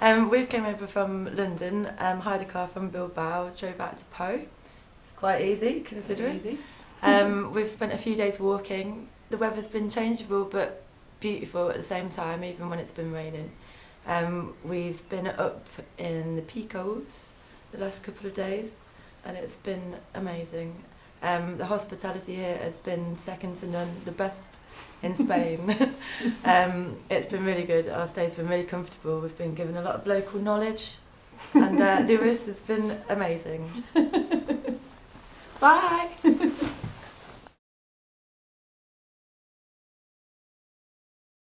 We came over from London, hired a car from Bilbao, drove out to Po. Quite easy, considering. Quite easy. We've spent a few days walking. The weather's been changeable but beautiful at the same time, even when it's been raining. We've been up in the Picos the last couple of days and it's been amazing. The hospitality here has been second to none, the best in Spain. It's been really good. Our stay's been really comfortable. We've been given a lot of local knowledge and Lewis has been amazing. Bye!